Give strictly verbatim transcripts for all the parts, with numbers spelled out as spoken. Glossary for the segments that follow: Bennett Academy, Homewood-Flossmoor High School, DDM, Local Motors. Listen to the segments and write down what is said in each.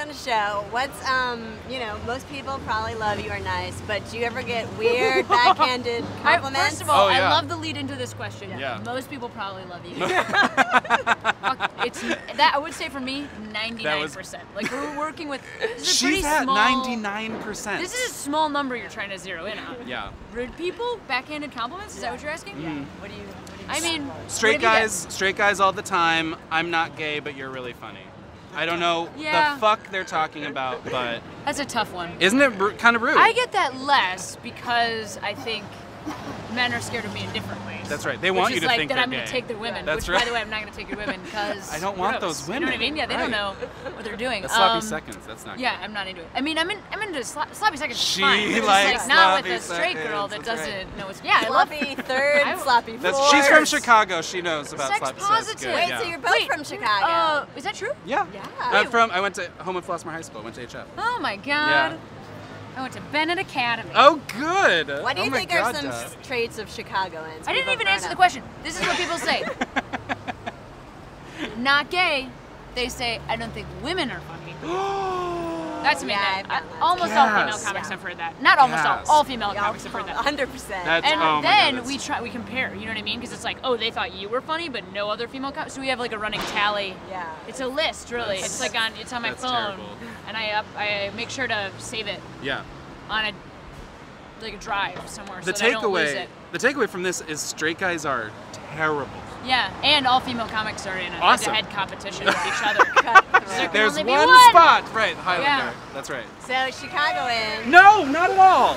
done a show. What's, um, you know, most people probably love you are nice, but do you ever get weird, backhanded compliments? I, first of all, oh, yeah. I love the lead into this question. Yeah. Yeah. Most people probably love you. it's that I would say for me, ninety-nine percent. Like we're working with. This is a She's at ninety-nine percent. This is a small number you're trying to zero in on. Yeah. Rude people, backhanded compliments. Is yeah. that what you're asking? Yeah. Mm. What do you? I mean, straight guys, straight guys all the time. I'm not gay, but you're really funny. I don't know yeah. the fuck they're talking about, but that's a tough one. Isn't it kind of rude? I get that less because I think men are scared of me in different ways. That's right. They want you to like think that they're I'm gay. Gonna take their women. That's which, right. By the way, I'm not gonna take your women because I don't want gross. Those women. You know what I mean? Yeah, they right. don't know what they're doing. That's sloppy um, seconds. That's not. Yeah, good. I'm not into it. I mean, I'm in. I'm into slo sloppy seconds. She fine. Likes just, like, not with a straight seconds. Girl that that's doesn't right. know what's. Yeah, I love sloppy third, I, sloppy fourth. She's from Chicago. She knows about sex sloppy seconds. Wait, yeah. so you're both Wait, from Chicago? Uh, is that true? Yeah. Yeah. I'm from. I went to Homewood-Flossmoor High School. I went to H F. Oh my God. I went to Bennett Academy. Oh, good. What do you oh think God, are some Dad. traits of Chicagoans? I didn't even answer up. the question. This is what people say. Not gay. They say, I don't think women are funny. That's me. Yeah, that. Almost yes. all female comics yeah. have heard that. Not almost yes. all. All female yeah, comics have heard that. one hundred percent. That's, and oh then God, we try. We compare. You know what I mean? Because it's like, oh, they thought you were funny, but no other female comics. So we have like a running tally. Yeah. It's a list, really. That's, it's like on. It's on my that's phone. Terrible. And I up, I make sure to save it. Yeah. On a like a drive somewhere. The so takeaway. I don't lose it. The takeaway from this is straight guys are terrible. Yeah, and all female comics are in a awesome. head-to-head competition with each other. Cut There's one, one spot, right? Highlander. Yeah. That's right. So Chicagoan. No, not at all.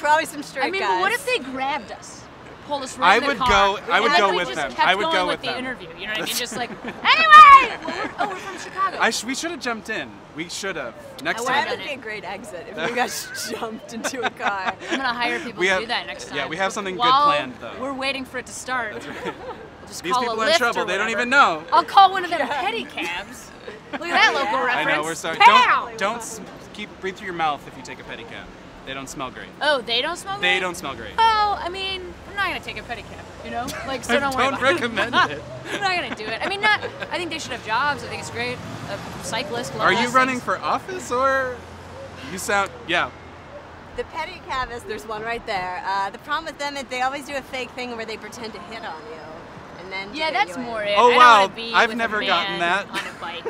Probably some straight guys. I mean, guys. But what if they grabbed us? Pull us right I in would the car. Go. I would go with them. I would going go with, with them. The interview. You know what I mean? Just like, anyway. Well, we're, oh, we're from Chicago. I sh we should have jumped in. We should have. Next oh, time. That would be a great exit if you guys jumped into a car. I'm gonna hire people we to have, do that next time. Yeah, we have something While good planned though. We're waiting for it to start. That's right. We'll just These call people are in trouble. They don't even know. I'll call one of them yeah. pedicabs. Look at that yeah. local reference. I know. We're sorry. Pow! Don't don't keep breathe through your mouth if you take a pedicab. They don't smell great. Oh, they don't smell great? They don't smell great. Oh, I mean, I'm not going to take a pedicab, you know? Like, so I don't worry about it. Don't recommend it. I'm not going to do it. I mean, not. I think they should have jobs. I think it's great. A cyclist. Are you running for office or you sound, yeah. The pedicab is, there's one right there. Uh, the problem with them is they always do a fake thing where they pretend to hit on you. And then yeah, that's more it. Oh, wow. I've never gotten that. On a bike.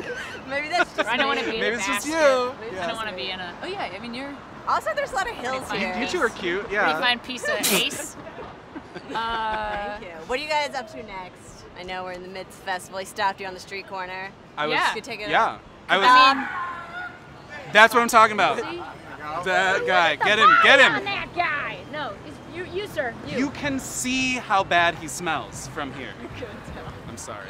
Maybe that's just I don't want to be in a Maybe it's just you. I don't want to be in a, oh yeah, I mean, you're. Also, there's a lot of hills here. You two are cute, yeah. Pretty fine piece of ace. uh, Thank you. What are you guys up to next? I know we're in the midst of the festival. He stopped you on the street corner. I was. Yeah. You could take it yeah. I was. I mean, that's what I'm talking about. That guy. Get him. Get him. On that guy. No, it's you, you, sir. You. You can see how bad he smells from here. You could tell. I'm sorry.